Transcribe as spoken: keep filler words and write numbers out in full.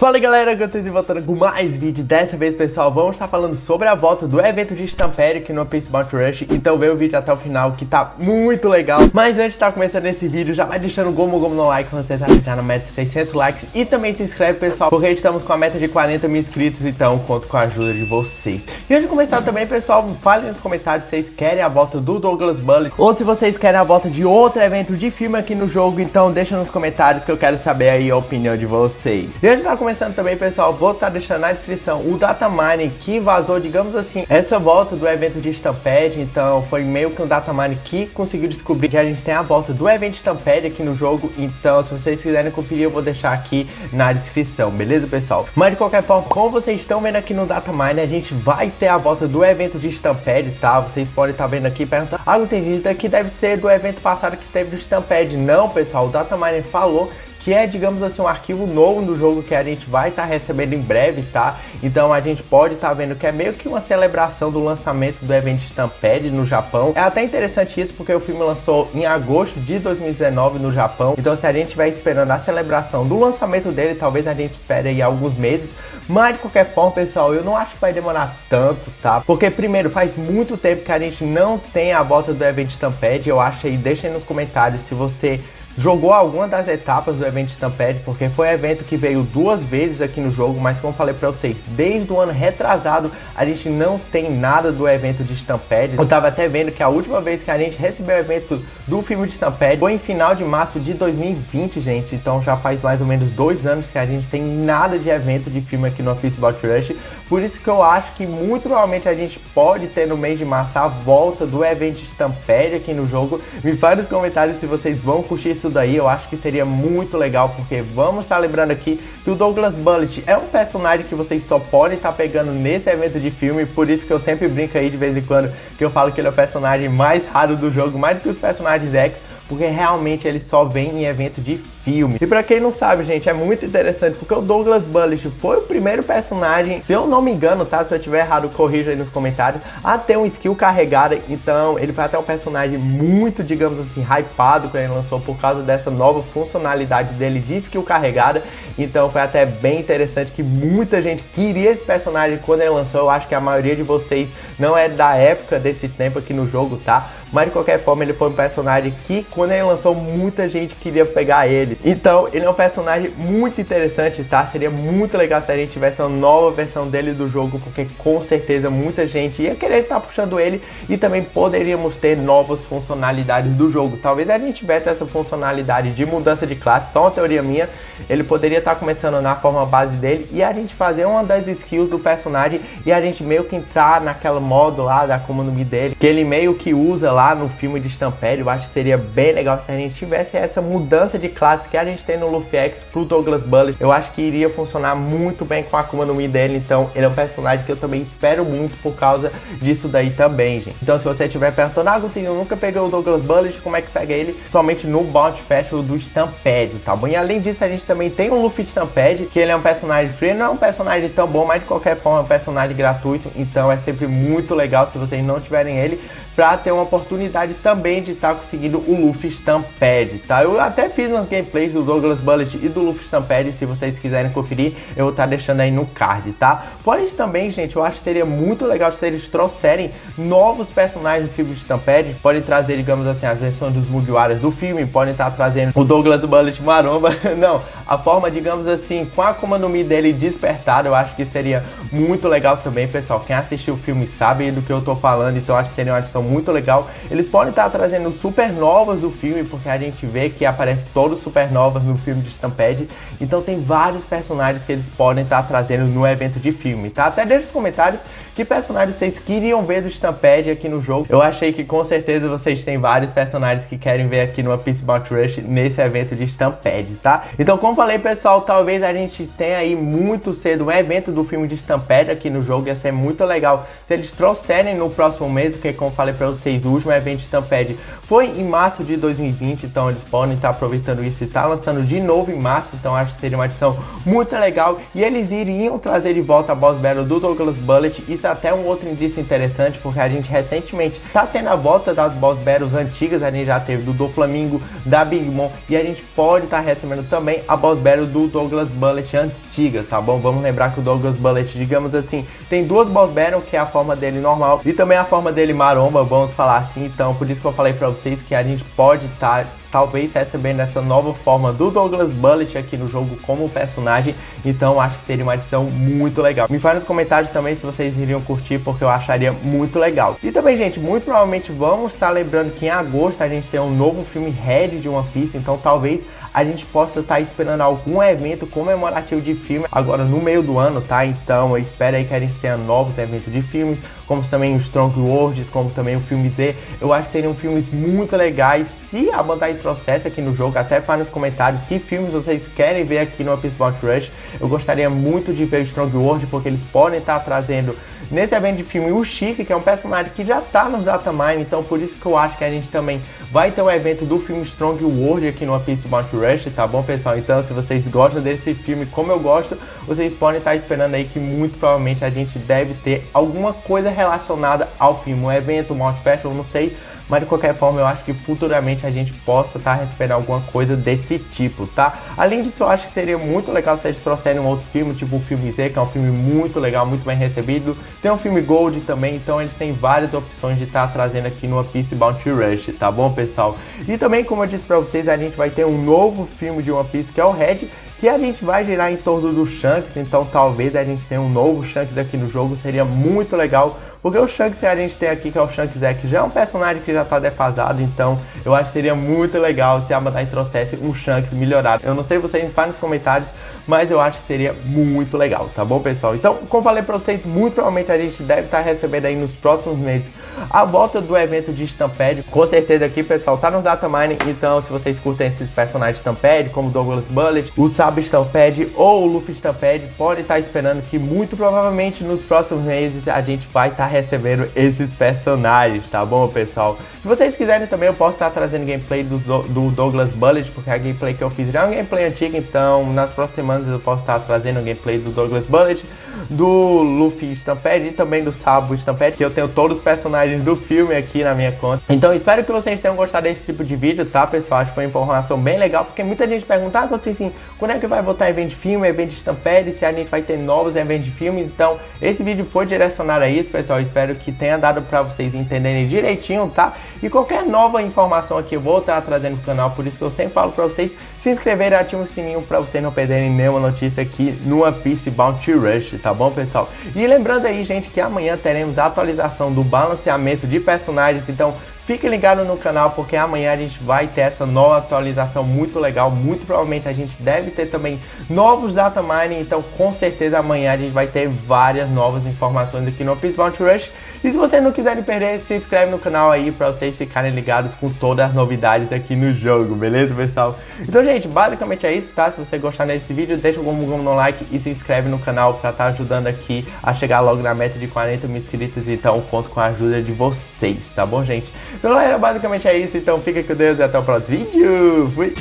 Fala aí, galera, que eu estou voltando com mais vídeo. Dessa vez, pessoal, vamos estar falando sobre a volta do evento de Stampede aqui no One Piece Bounty Rush. Então vê o vídeo até o final que tá muito legal. Mas antes de estar começando esse vídeo, já vai deixando o gomo gomo no like quando você tá já na meta de seiscentos likes. E também se inscreve, pessoal, porque estamos com a meta de quarenta mil inscritos, então conto com a ajuda de vocês. E antes de começar também, pessoal, falem nos comentários se vocês querem a volta do Douglas Bullet ou se vocês querem a volta de outro evento de filme aqui no jogo. Então deixa nos comentários que eu quero saber aí a opinião de vocês. E antes de estar começando também, pessoal, vou estar deixando na descrição o datamine que vazou, digamos assim, essa volta do evento de Stampede. Então foi meio que um datamine que conseguiu descobrir que a gente tem a volta do evento de Stampede aqui no jogo. Então se vocês quiserem conferir, eu vou deixar aqui na descrição, beleza, pessoal? Mas de qualquer forma, como vocês estão vendo aqui no datamine, a gente vai ter a volta do evento de Stampede, tá? Vocês podem estar vendo aqui e perguntar: ah, não tem isso daqui, deve ser do evento passado que teve do Stampede. Não, pessoal, o datamine falou que é, digamos assim, um arquivo novo do jogo que a gente vai estar tá recebendo em breve, tá? Então a gente pode estar tá vendo que é meio que uma celebração do lançamento do evento Stampede no Japão. É até interessante isso, porque o filme lançou em agosto de dois mil e dezenove no Japão. Então se a gente vai esperando a celebração do lançamento dele, talvez a gente espere aí alguns meses. Mas de qualquer forma, pessoal, eu não acho que vai demorar tanto, tá? Porque primeiro, faz muito tempo que a gente não tem a volta do evento Stampede. Eu acho aí, deixa aí nos comentários se você jogou alguma das etapas do evento Stampede, porque foi um evento que veio duas vezes aqui no jogo, mas como eu falei pra vocês, desde o ano retrasado a gente não tem nada do evento de Stampede. Eu tava até vendo que a última vez que a gente recebeu o evento do filme de Stampede foi em final de março de dois mil e vinte, gente. Então já faz mais ou menos dois anos que a gente tem nada de evento de filme aqui no One Piece Bounty Rush. Por isso que eu acho que muito provavelmente a gente pode ter no mês de março a volta do evento de Stampede aqui no jogo. Me fala nos comentários se vocês vão curtir isso daí. Eu acho que seria muito legal, porque vamos estar lembrando aqui que o Douglas Bullet é um personagem que vocês só podem estar pegando nesse evento de filme. Por isso que eu sempre brinco aí de vez em quando, que eu falo que ele é o personagem mais raro do jogo, mais do que os personagens X, porque realmente ele só vem em evento de filme. E pra quem não sabe, gente, é muito interessante, porque o Douglas Bullet foi o primeiro personagem, se eu não me engano, tá? Se eu tiver errado, corrija aí nos comentários, a ter um skill carregada. Então ele foi até um personagem muito, digamos assim, hypado quando ele lançou, por causa dessa nova funcionalidade dele de skill carregada. Então foi até bem interessante que muita gente queria esse personagem quando ele lançou. Eu acho que a maioria de vocês não é da época desse tempo aqui no jogo, tá? Mas de qualquer forma, ele foi um personagem que, quando ele lançou, muita gente queria pegar ele. Então ele é um personagem muito interessante, tá? Seria muito legal se a gente tivesse uma nova versão dele do jogo, porque com certeza muita gente ia querer estar puxando ele. E também poderíamos ter novas funcionalidades do jogo. Talvez a gente tivesse essa funcionalidade de mudança de classe, só uma teoria minha. Ele poderia estar começando na forma base dele e a gente fazer uma das skills do personagem e a gente meio que entrar naquela modo lá da Akuma no Mi dele, que ele meio que usa lá Lá no filme de Stampede. Eu acho que seria bem legal se a gente tivesse essa mudança de classe que a gente tem no Luffy X pro Douglas Bullet. Eu acho que iria funcionar muito bem com a Akuma no Mi dele. Então ele é um personagem que eu também espero muito por causa disso daí também, gente. Então se você estiver perguntando: ah, Gutinho, eu nunca peguei o Douglas Bullet, como é que pega ele? Somente no Bounty Festival do Stampede, tá bom? E além disso, a gente também tem o Luffy Stampede, que ele é um personagem free, não é um personagem tão bom, mas de qualquer forma é um personagem gratuito. Então é sempre muito legal se vocês não tiverem ele, pra ter uma oportunidade também de estar tá conseguindo o Luffy Stampede, tá? Eu até fiz uns gameplays do Douglas Bullet e do Luffy Stampede, se vocês quiserem conferir, eu vou estar tá deixando aí no card, tá? Porém também, gente, eu acho que seria muito legal se eles trouxerem novos personagens do filme de Stampede. Podem trazer, digamos assim, as versões dos Mugiwaras do filme, podem estar tá trazendo o Douglas Bullet maromba, não, a forma, digamos assim, com a Akuma no Mi dele despertada. Eu acho que seria muito legal também, pessoal. Quem assistiu o filme sabe do que eu tô falando, então acho que seria uma adição muito legal. Eles podem estar trazendo supernovas do filme, porque a gente vê que aparece todos os supernovas no filme de Stampede. Então tem vários personagens que eles podem estar trazendo no evento de filme, tá? Até deixa nos comentários que personagens vocês queriam ver do Stampede aqui no jogo. Eu achei que com certeza vocês têm vários personagens que querem ver aqui no One Piece Bounty Rush nesse evento de Stampede, tá? Então, como falei, pessoal, talvez a gente tenha aí muito cedo um evento do filme de Stampede aqui no jogo. Ia ser muito legal se eles trouxerem no próximo mês, porque como falei pra vocês, o último evento de Stampede foi em março de dois mil e vinte, então eles podem estar aproveitando isso e estar lançando de novo em março. Então acho que seria uma adição muito legal, e eles iriam trazer de volta a boss battle do Douglas Bullet. Isso é até um outro indício interessante, porque a gente recentemente tá tendo a volta das boss battles antigas. A gente já teve do Doflamingo, da Big Mom, e a gente pode estar recebendo também a boss battle do Douglas Bullet antiga. antigas, tá bom? Vamos lembrar que o Douglas Bullet, digamos assim, tem duas Boss Battle, que é a forma dele normal e também a forma dele maromba, vamos falar assim. Então, por isso que eu falei pra vocês que a gente pode estar... Tá talvez recebendo essa nova forma do Douglas Bullet aqui no jogo como personagem. Então acho que seria uma adição muito legal. Me fala nos comentários também se vocês iriam curtir, porque eu acharia muito legal. E também, gente, muito provavelmente vamos estar lembrando que em agosto a gente tem um novo filme Red de One Piece. Então talvez a gente possa estar esperando algum evento comemorativo de filme agora no meio do ano, tá? Então eu espero aí que a gente tenha novos eventos de filmes, como também o Strong World, como também o Filme Z. Eu acho que seriam filmes muito legais se a Bandai trouxesse aqui no jogo. Até fala nos comentários que filmes vocês querem ver aqui no One Piece Bounty Rush. Eu gostaria muito de ver o Strong World, porque eles podem estar trazendo nesse evento de filme o Chique, que é um personagem que já tá no Zatamine. Então por isso que eu acho que a gente também vai ter um evento do filme Strong World aqui no One Piece Bounty Rush, tá bom, pessoal? Então se vocês gostam desse filme como eu gosto, vocês podem estar esperando aí que muito provavelmente a gente deve ter alguma coisa relacionada ao filme, um evento, um outfest, eu não sei. Mas de qualquer forma, eu acho que futuramente a gente possa estar recebendo alguma coisa desse tipo, tá? Além disso, eu acho que seria muito legal se eles trouxerem um outro filme, tipo o Filme Z, que é um filme muito legal, muito bem recebido. Tem um Filme Gold também, então eles têm várias opções de estar trazendo aqui no One Piece Bounty Rush, tá bom, pessoal? E também, como eu disse pra vocês, a gente vai ter um novo filme de One Piece, que é o Red, que a gente vai girar em torno do Shanks. Então talvez a gente tenha um novo Shanks aqui no jogo, seria muito legal. Porque o Shanks que a gente tem aqui, que é o Shanks Z, que já é um personagem que já tá defasado. Então eu acho que seria muito legal se a Bandai trouxesse um Shanks melhorado. Eu não sei, vocês me falam nos comentários, mas eu acho que seria muito legal, tá bom, pessoal? Então, como falei pra vocês, muito provavelmente a gente deve estar recebendo aí nos próximos meses a volta do evento de Stampede. Com certeza aqui, pessoal, tá no Datamine. Então se vocês curtem esses personagens de Stampede, como Douglas Bullet, o Sabo Stampede ou o Luffy Stampede, podem estar esperando que muito provavelmente nos próximos meses a gente vai estar recebendo esses personagens, tá bom, pessoal? Se vocês quiserem também, eu posso estar trazendo gameplay do, do Douglas Bullet, porque a gameplay que eu fiz já é um gameplay antigo. Então nas próximas semanas eu posso estar trazendo gameplay do Douglas Bullet, do Luffy Stampede e também do Sabo Stampede, que eu tenho todos os personagens do filme aqui na minha conta. Então espero que vocês tenham gostado desse tipo de vídeo, tá, pessoal? Acho que foi uma informação bem legal, porque muita gente pergunta, ah, eu sei, assim, quando é que vai voltar evento de filme, evento de Stampede, se a gente vai ter novos eventos de filmes. Então esse vídeo foi direcionado a isso, pessoal. Espero que tenha dado pra vocês entenderem direitinho, tá? E qualquer nova informação aqui eu vou estar trazendo pro canal, por isso que eu sempre falo pra vocês se inscreverem e ativem o sininho pra vocês não perderem nenhuma notícia aqui no One Piece Bounty Rush, tá bom, pessoal? E lembrando aí, gente, que amanhã teremos a atualização do balanceamento de personagens, então fique ligado no canal, porque amanhã a gente vai ter essa nova atualização muito legal. Muito provavelmente a gente deve ter também novos data mining, então com certeza amanhã a gente vai ter várias novas informações aqui no One Piece Bounty Rush. E se vocês não quiserem perder, se inscreve no canal aí pra vocês ficarem ligados com todas as novidades aqui no jogo, beleza, pessoal? Então, gente, basicamente é isso, tá? Se você gostar desse vídeo, deixa o gom gom no like e se inscreve no canal pra estar ajudando aqui a chegar logo na meta de quarenta mil inscritos. Então conto com a ajuda de vocês, tá bom, gente? Então, galera, basicamente é isso. Então, fica com Deus e até o próximo vídeo. Fui!